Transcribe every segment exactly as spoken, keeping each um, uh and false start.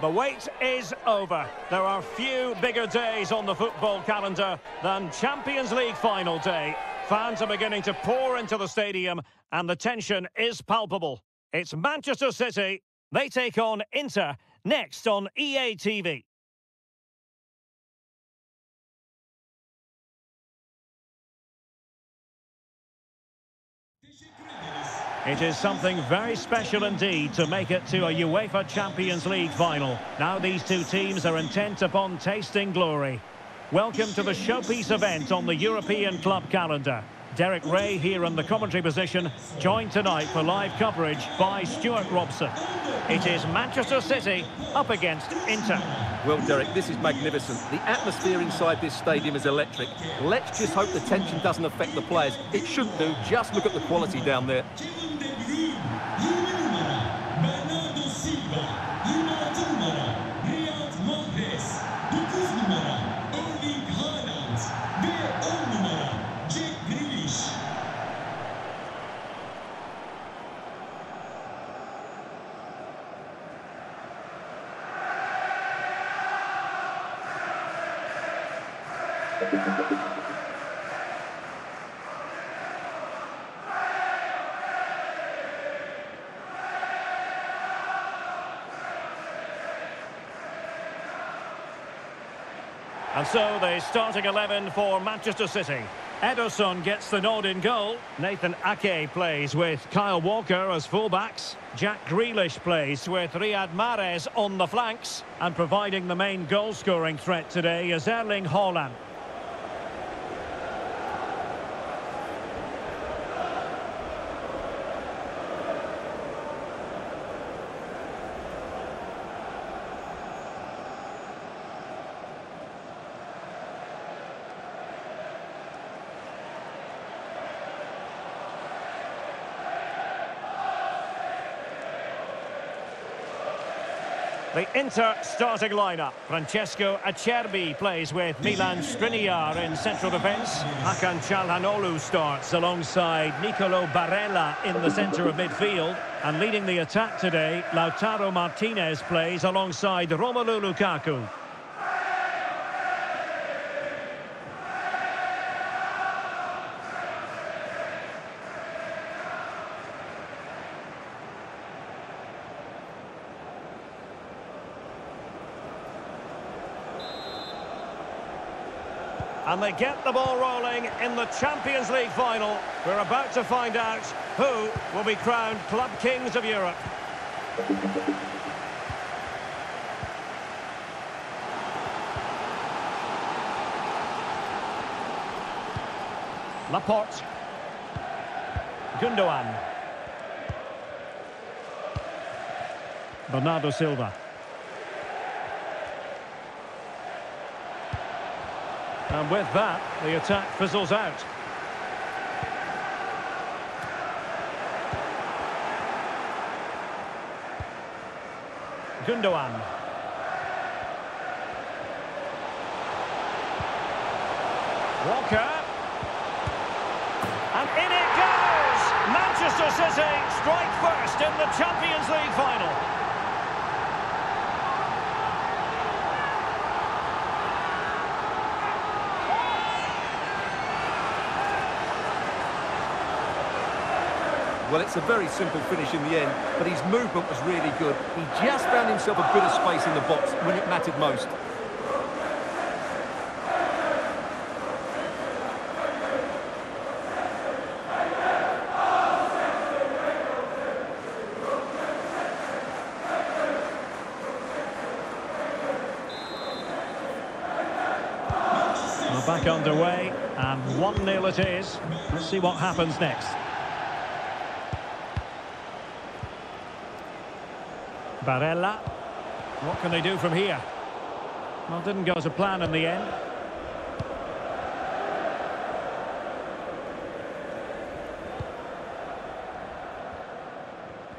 The wait is over. There are few bigger days on the football calendar than Champions League final day. Fans are beginning to pour into the stadium and the tension is palpable. It's Manchester City. They take on Inter next on E A T V. It is something very special indeed to make it to a UEFA Champions League final. Now these two teams are intent upon tasting glory. Welcome to the showpiece event on the European club calendar. Derek Ray here in the commentary position, joined tonight for live coverage by Stuart Robson. It is Manchester City up against Inter. Well, Derek, this is magnificent. The atmosphere inside this stadium is electric. Let's just hope the tension doesn't affect the players. It shouldn't do. Just look at the quality down there. Bernardo Silva, yirmi altı numara Riyad Mahrez, dokuz numara Erling Haaland ve on numara Jack Grealish. And so the starting eleven for Manchester City. Ederson gets the nod in goal. Nathan Ake plays with Kyle Walker as fullbacks. Jack Grealish plays with Riyad Mahrez on the flanks. And providing the main goal-scoring threat today is Erling Haaland. The Inter starting lineup. Francesco Acerbi plays with Milan Skriniar in central defence. Hakan Çalhanoğlu starts alongside Nicolò Barella in the centre of midfield. And leading the attack today, Lautaro Martinez plays alongside Romelu Lukaku. And they get the ball rolling in the Champions League final. We're about to find out who will be crowned club kings of Europe. Laporte. Gundogan. Bernardo Silva. And with that, the attack fizzles out. Gundogan. Walker. And in it goes! Manchester City strike first in the Champions League final. Well, it's a very simple finish in the end, but his movement was really good. He just found himself a bit of space in the box when it mattered most. We're back underway, and one nil it is. Let's see what happens next. Barella. What can they do from here? Well, didn't go as a plan in the end.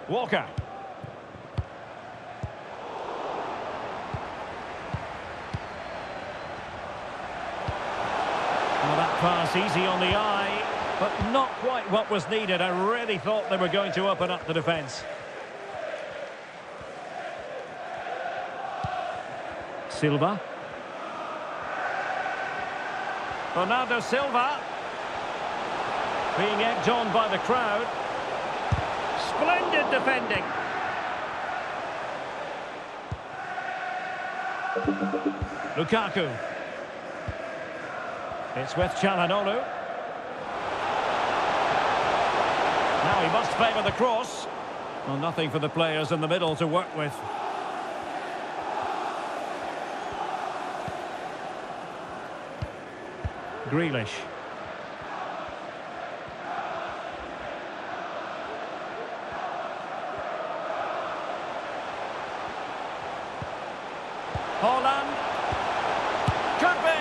Walker. Well, that pass easy on the eye, but not quite what was needed. I really thought they were going to open up the defence. Silva. Bernardo Silva. Being egged on by the crowd. Splendid defending. Lukaku. It's with Çalhanoğlu. Now he must favour the cross. Well, nothing for the players in the middle to work with. Grealish. Haaland. Could be.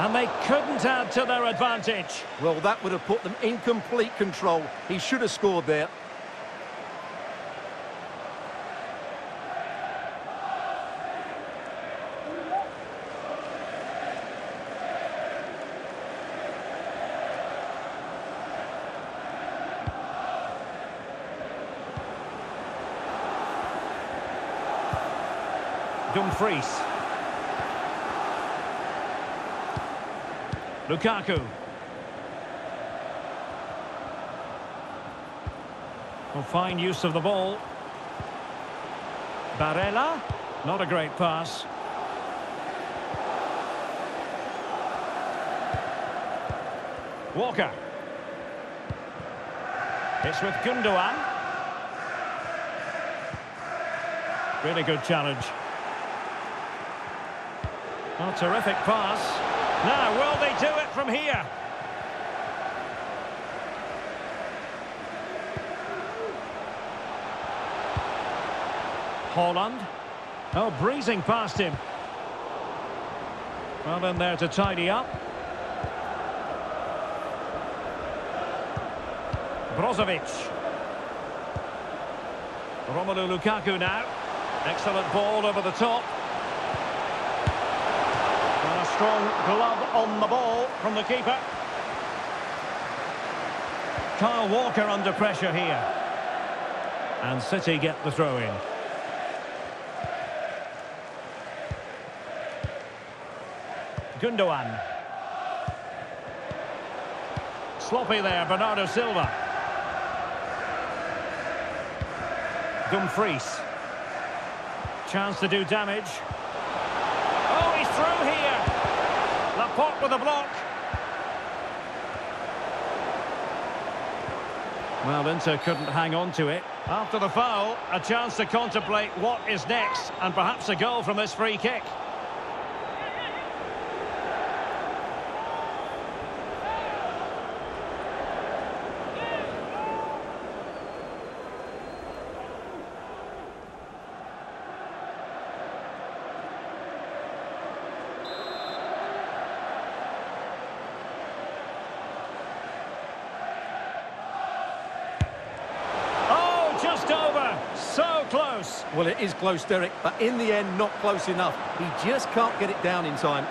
And they couldn't add to their advantage. Well, that would have put them in complete control. He should have scored there. Dumfries. Lukaku. Well, fine use of the ball. Barella. Not a great pass. Walker. It's with Gundogan. Really good challenge. Oh, terrific pass. Now, will they do it from here? Haaland. Oh, breezing past him. Well in there to tidy up. Brozovic. Romelu Lukaku now. Excellent ball over the top. Strong glove on the ball from the keeper. Kyle Walker under pressure here. And City get the throw in. Gundogan. Sloppy there, Bernardo Silva. Dumfries. Chance to do damage. Oh, he's through here. Laporte with a block. Well, Inter couldn't hang on to it. After the foul, a chance to contemplate what is next, and perhaps a goal from this free kick. Well, it is close, Derek, but in the end, not close enough. He just can't get it down in time.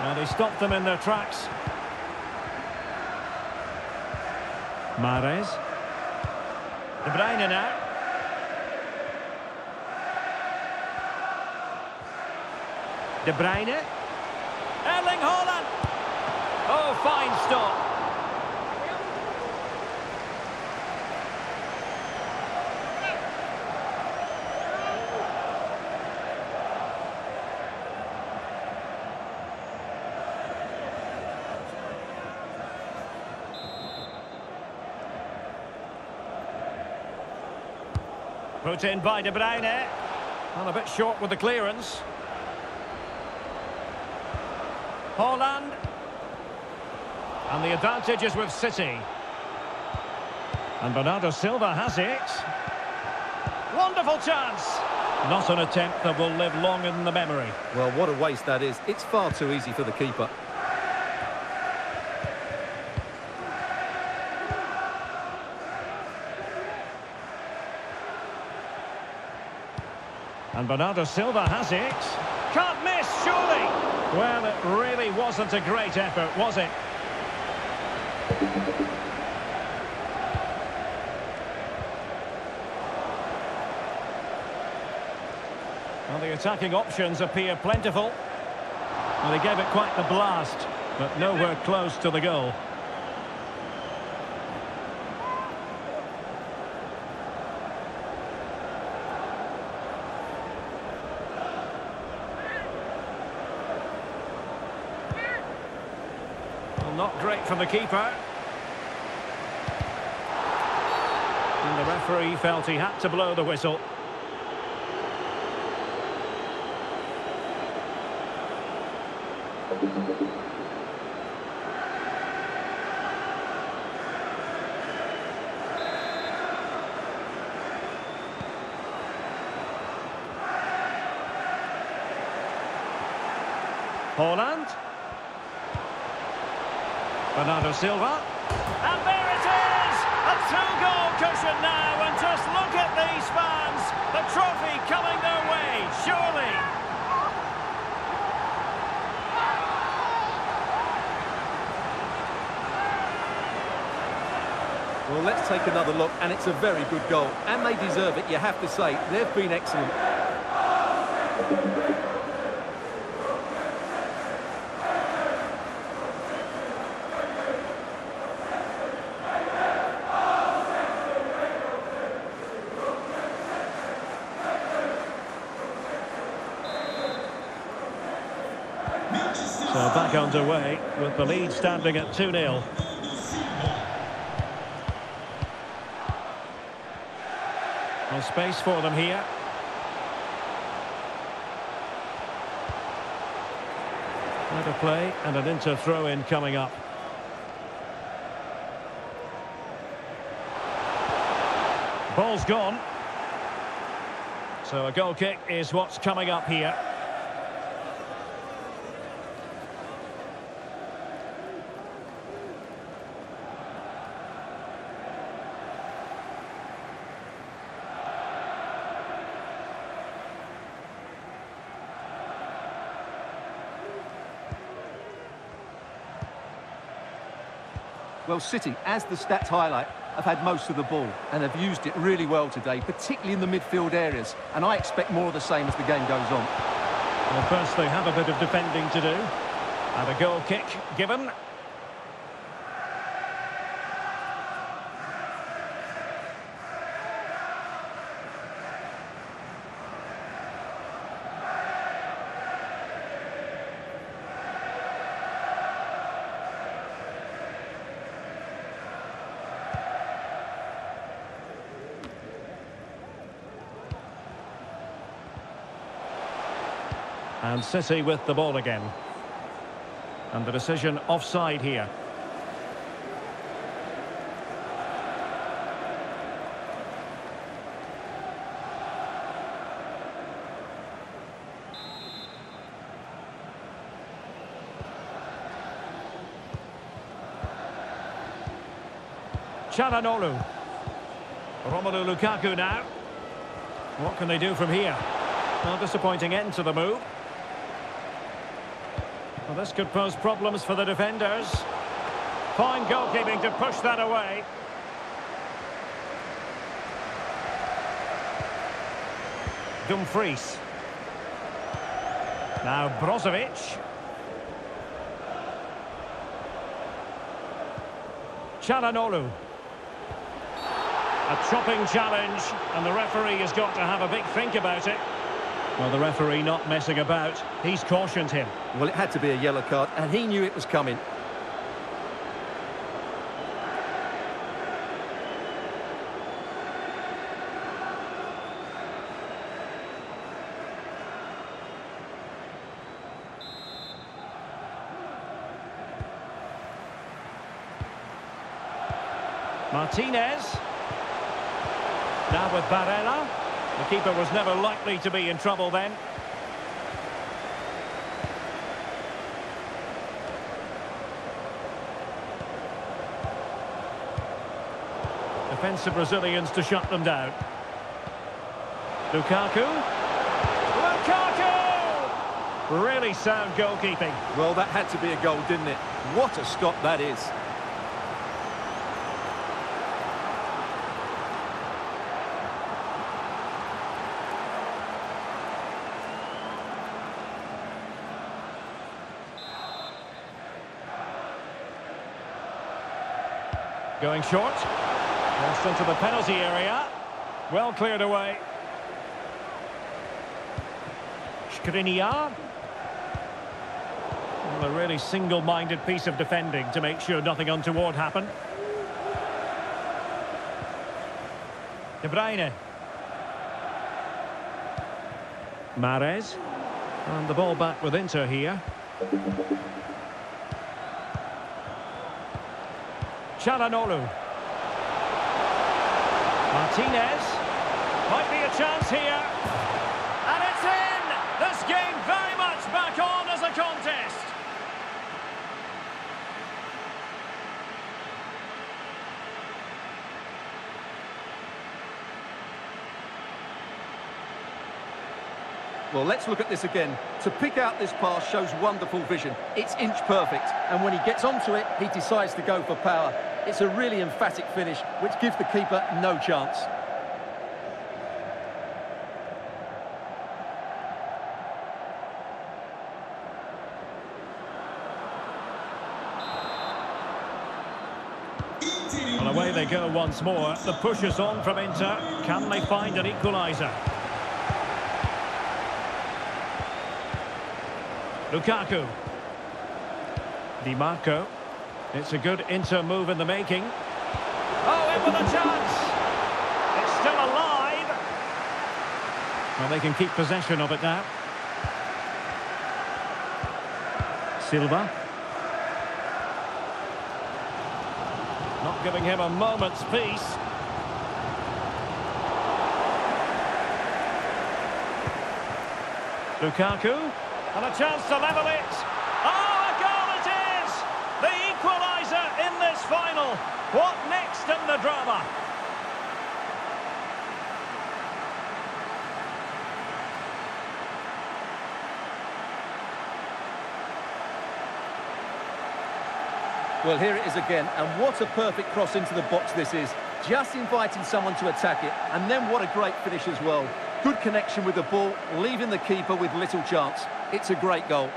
Now they stopped them in their tracks. Mahrez. De Bruyne now. De Bruyne. Erling Haaland. Oh, fine stop. Put in by De Bruyne. And a bit short with the clearance. Haaland. And the advantage is with City. And Bernardo Silva has it. Wonderful chance. Not an attempt that will live long in the memory. Well, what a waste that is. It's far too easy for the keeper. And Bernardo Silva has it. Can't miss, surely. Well, it really wasn't a great effort, was it? Well, the attacking options appear plentiful. Well, he gave it quite the blast, but nowhere close to the goal. Not great from the keeper. And the referee felt he had to blow the whistle. Haaland. Bernardo Silva. And there it is! A two-goal cushion now, and just look at these fans. The trophy coming their way, surely. Well, let's take another look, and it's a very good goal. And they deserve it, you have to say. They've been excellent. So back underway with the lead standing at two nil. Well, space for them here. Another play and an Inter throw-in coming up. Ball's gone. So a goal kick is what's coming up here. Well, City, as the stats highlight, have had most of the ball and have used it really well today, particularly in the midfield areas, and I expect more of the same as the game goes on. Well, first they have a bit of defending to do, and a goal kick given. And City with the ball again. And the decision offside here. Çalhanoğlu. Romelu Lukaku now. What can they do from here? Well, disappointing end to the move. Well, this could pose problems for the defenders. Fine goalkeeping to push that away. Dumfries. Now Brozovic. Çalhanoğlu. A chopping challenge, and the referee has got to have a big think about it. Well, the referee not messing about. He's cautioned him. Well, it had to be a yellow card, and he knew it was coming. Martinez. Now with Varela. The keeper was never likely to be in trouble then. Defensive Brazilians to shut them down. Lukaku. Lukaku! Really sound goalkeeping. Well, that had to be a goal, didn't it? What a stop that is. Going short, lost into the penalty area, well cleared away. Skriniar, well, a really single-minded piece of defending to make sure nothing untoward happened. De Bruyne, Mahrez, and the ball back with Inter here. Çalhanoğlu. Martinez. Might be a chance here. And it's in! This game very much back on as a contest. Well, let's look at this again. To pick out this pass shows wonderful vision. It's inch perfect. And when he gets onto it, he decides to go for power. It's a really emphatic finish, which gives the keeper no chance. Well, away they go once more. The push is on from Inter. Can they find an equaliser? Lukaku. Di Marco. It's a good Inter move in the making. Oh, in with a chance! It's still alive! Well, they can keep possession of it now. Silva. Not giving him a moment's peace. Lukaku. And a chance to level it! Final. What next in the drama? Well, here it is again, and what a perfect cross into the box this is. Just inviting someone to attack it, and then what a great finish as well. Good connection with the ball, leaving the keeper with little chance. It's a great goal.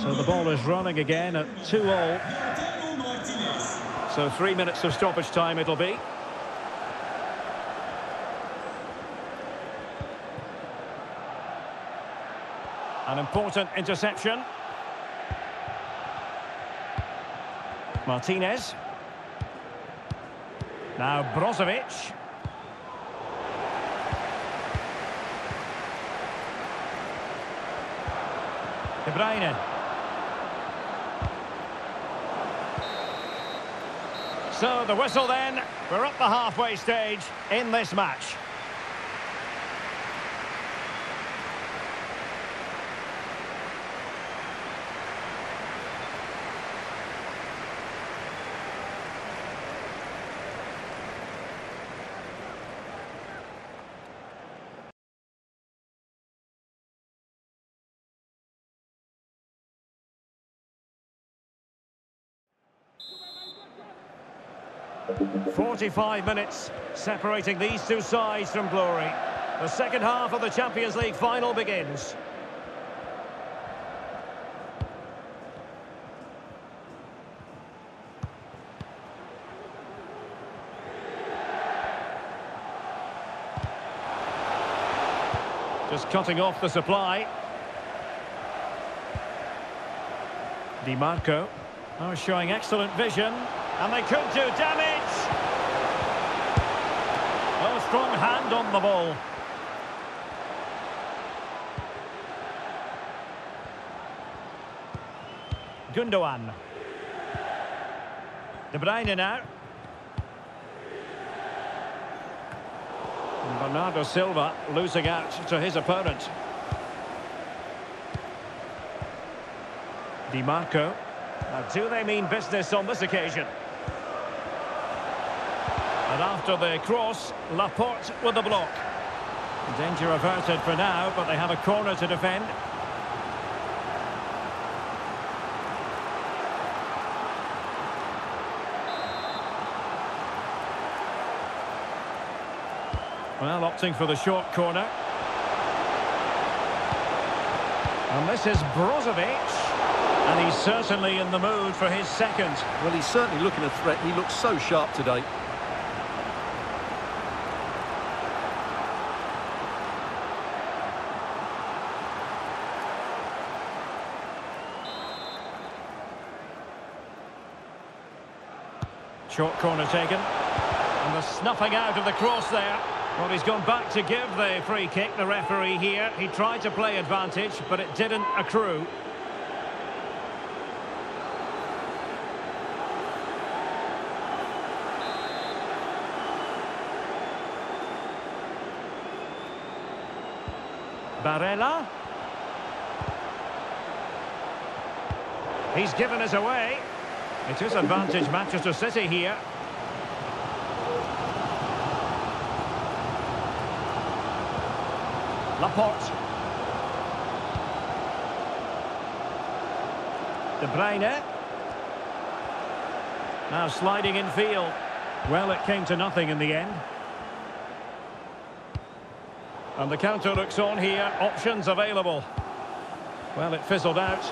So the ball is running again at two all. So three minutes of stoppage time it'll be. An important interception. Martinez. Now Brozovic. De Bruyne. So the whistle then. We're up the halfway stage in this match. forty-five minutes separating these two sides from glory. The second half of the Champions League final begins. Just cutting off the supply. Di Marco now showing excellent vision. And they could do damage. Oh, strong hand on the ball. Gundogan. De Bruyne now. And Bernardo Silva losing out to his opponent. Di Marco. Now, do they mean business on this occasion? And after the cross, Laporte with the block. Danger averted for now, but they have a corner to defend. Well, opting for the short corner. And this is Brozovic. And he's certainly in the mood for his second. Well, he's certainly looking a threat. He looks so sharp today. Short corner taken. And the snuffing out of the cross there. Well, he's gone back to give the free kick, the referee here. He tried to play advantage, but it didn't accrue. Varela. He's given us away. It is advantage Manchester City here. Laporte. De Bruyne. Now sliding in field. Well, it came to nothing in the end. And the counter looks on here. Options available. Well, it fizzled out.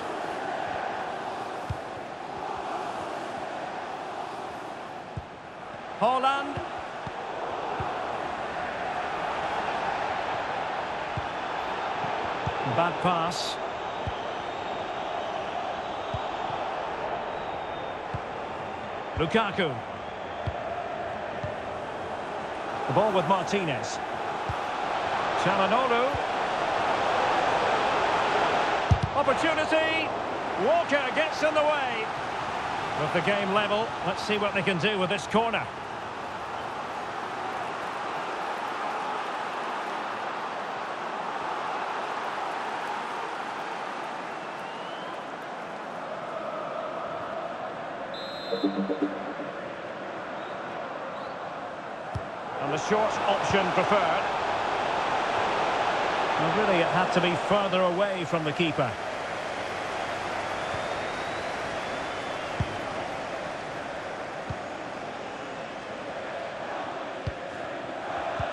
Haaland. Bad pass. Lukaku. The ball with Martinez. Çalhanoğlu. Opportunity. Walker gets in the way. With the game level, let's see what they can do with this corner. And the short option preferred. And really, it had to be further away from the keeper.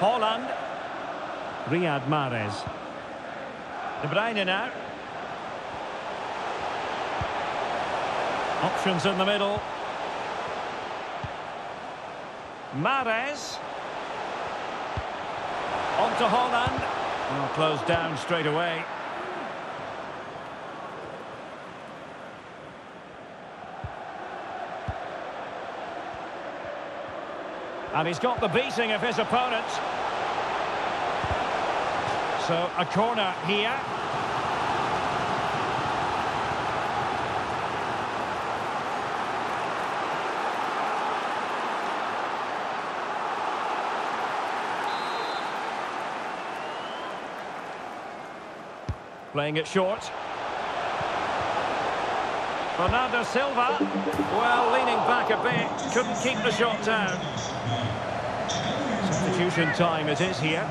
Haaland. Riyad Mahrez. De Bruyne now. Options in the middle. Mahrez. On to Haaland. Well, closed down straight away. And he's got the beating of his opponent. So, a corner here. Playing it short. Bernardo Silva, well, leaning back a bit, couldn't keep the shot down. Substitution time it is here.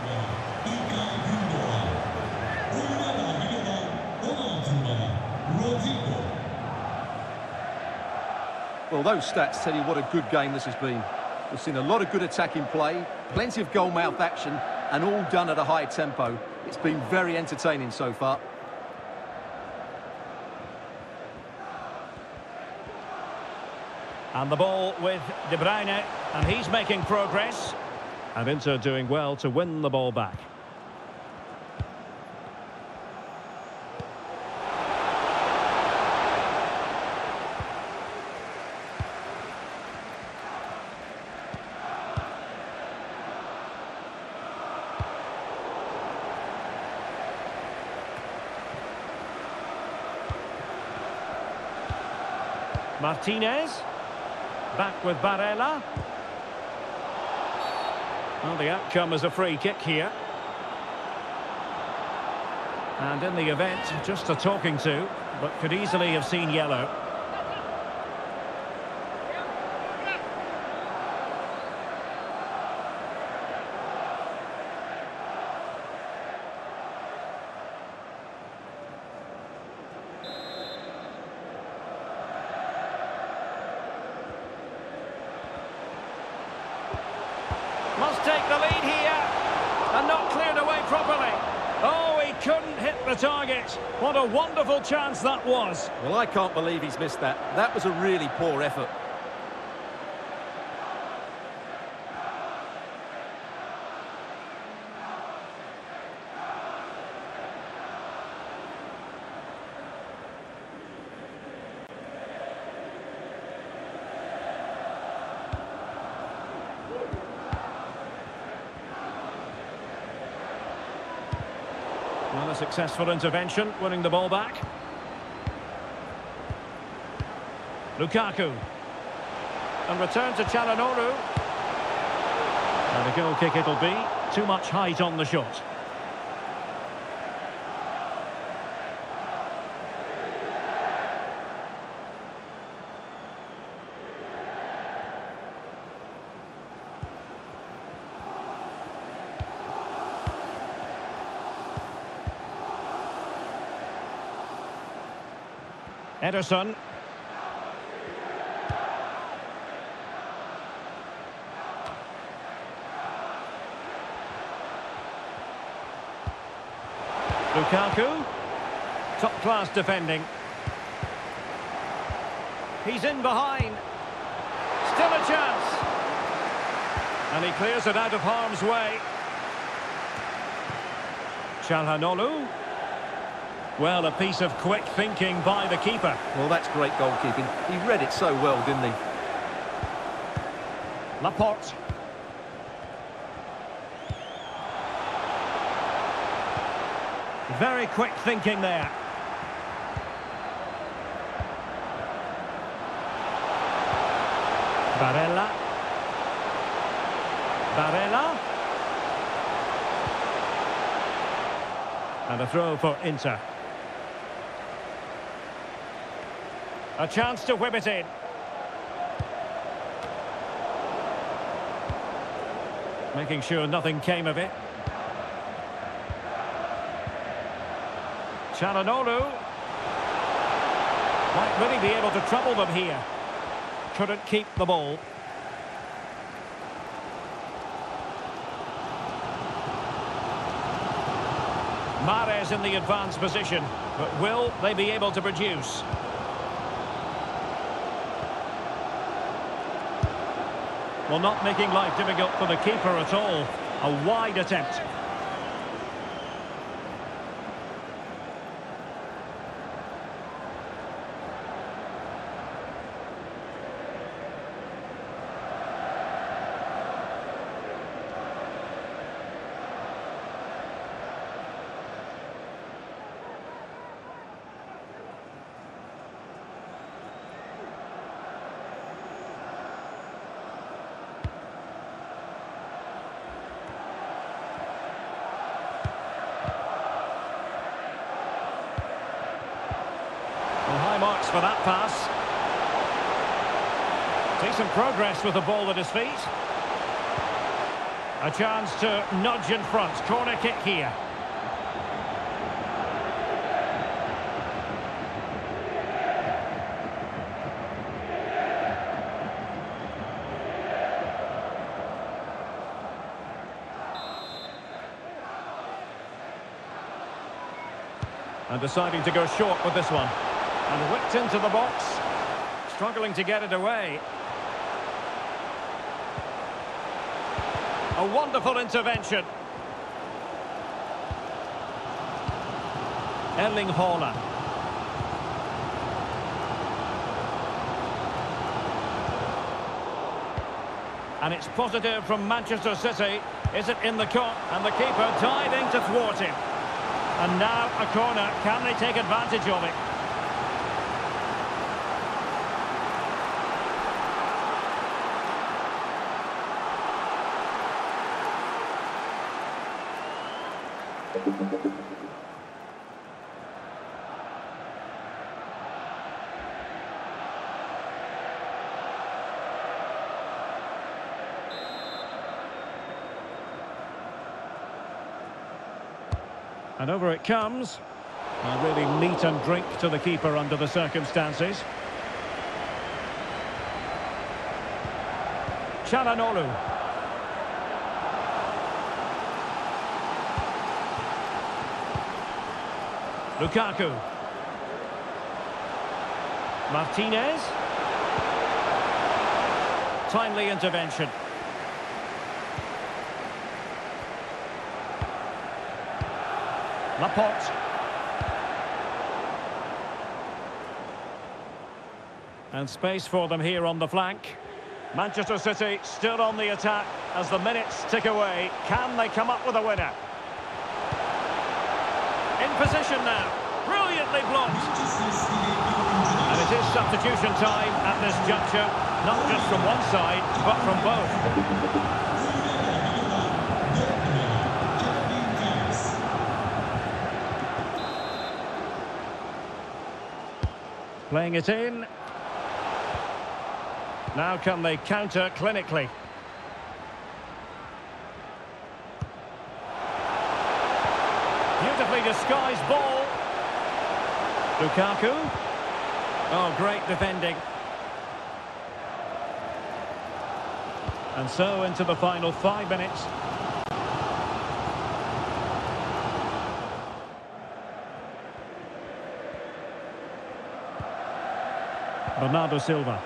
Well, those stats tell you what a good game this has been. We've seen a lot of good attacking play, plenty of goal-mouth action, and all done at a high tempo. It's been very entertaining so far. And the ball with De Bruyne, and he's making progress. And Inter doing well to win the ball back. Martinez. Back with Barella. Well, the outcome is a free kick here. And in the event, just a talking to, but could easily have seen yellow. Must take the lead here, and not cleared away properly. Oh, he couldn't hit the target. What a wonderful chance that was. Well, I can't believe he's missed that. That was a really poor effort. Well, a successful intervention, winning the ball back. Lukaku. And return to Çalhanoğlu. And a goal kick it'll be. Too much height on the shot. Ederson. Lukaku. Top-class defending. He's in behind. Still a chance. And he clears it out of harm's way. Çalhanoğlu. Well, a piece of quick thinking by the keeper. Well, that's great goalkeeping. He read it so well, didn't he? Laporte. Very quick thinking there. Barella. Barella. And a throw for Inter. A chance to whip it in. Making sure nothing came of it. Çalhanoğlu. Might really be able to trouble them here. Couldn't keep the ball. Mahrez in the advanced position. But will they be able to produce? Well, not making life difficult for the keeper at all. A wide attempt. Marks for that pass. Decent progress with the ball at his feet. A chance to nudge in front. Corner kick here. And deciding to go short with this one. And whipped into the box, struggling to get it away. A wonderful intervention. Erling Haaland. And it's positive from Manchester City. Is it in the cup? And the keeper diving to thwart him. And now a corner. Can they take advantage of it? And over it comes. A really meat and drink to the keeper under the circumstances. Çalhanoğlu. Lukaku. Martinez. Timely intervention. Laporte. And space for them here on the flank. Manchester City still on the attack as the minutes tick away. Can they come up with a winner? In position now. Brilliantly blocked. And it is substitution time at this juncture. Not just from one side, but from both. Playing it in. Now can they counter clinically? Beautifully disguised ball. Lukaku. Oh, great defending. And so into the final five minutes. Bernardo Silva.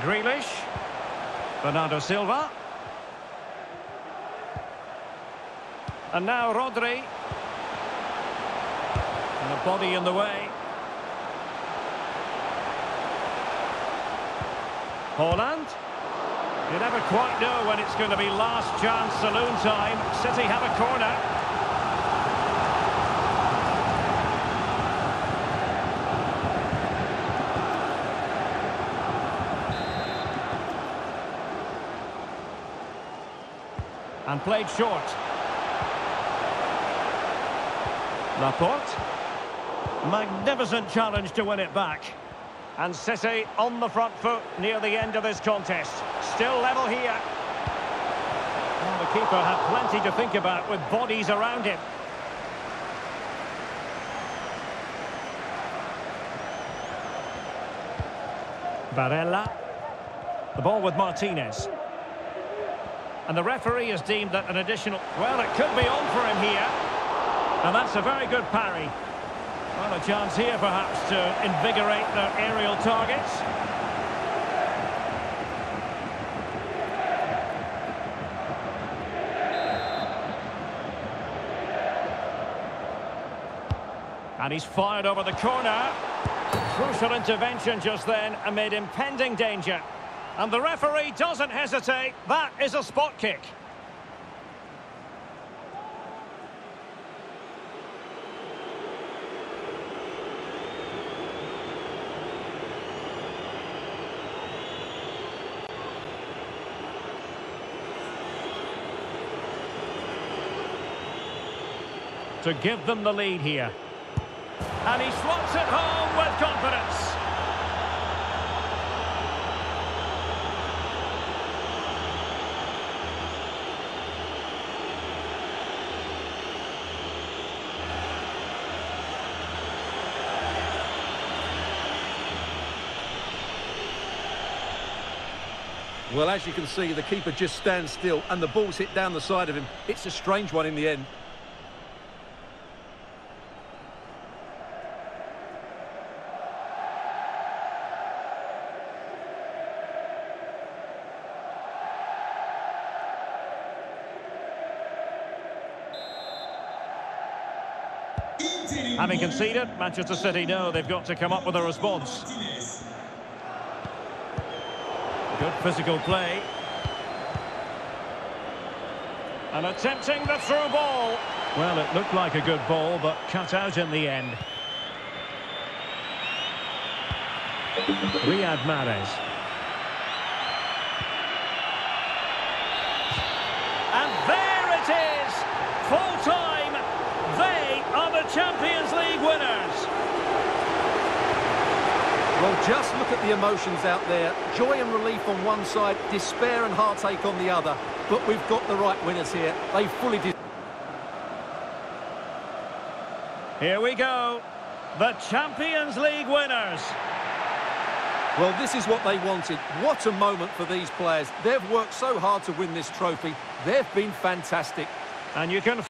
Grealish. Bernardo Silva. And now Rodri. And a body in the way. Haaland. You never quite know when it's going to be last chance saloon time. City have a corner. And played short. Laporte. Magnificent challenge to win it back. And City on the front foot near the end of this contest. Still level here. Well, the keeper had plenty to think about with bodies around him. Varela. The ball with Martinez. And the referee has deemed that an additional... Well, it could be on for him here. And that's a very good parry. Well, a chance here, perhaps, to invigorate their aerial targets. And he's fired over the corner. Crucial intervention just then amid impending danger. And the referee doesn't hesitate. That is a spot kick. To give them the lead here. And he slots it home with confidence. Well, as you can see, the keeper just stands still and the ball's hit down the side of him. It's a strange one in the end. Having conceded, Manchester City know they've got to come up with a response. Good physical play. And attempting the through ball. Well, it looked like a good ball, but cut out in the end. Riyad Mahrez. And there it is! Well, just look at the emotions out there. Joy and relief on one side, despair and heartache on the other. But we've got the right winners here. They fully deserve. Here we go. The Champions League winners. Well, this is what they wanted. What a moment for these players. They've worked so hard to win this trophy. They've been fantastic. And you can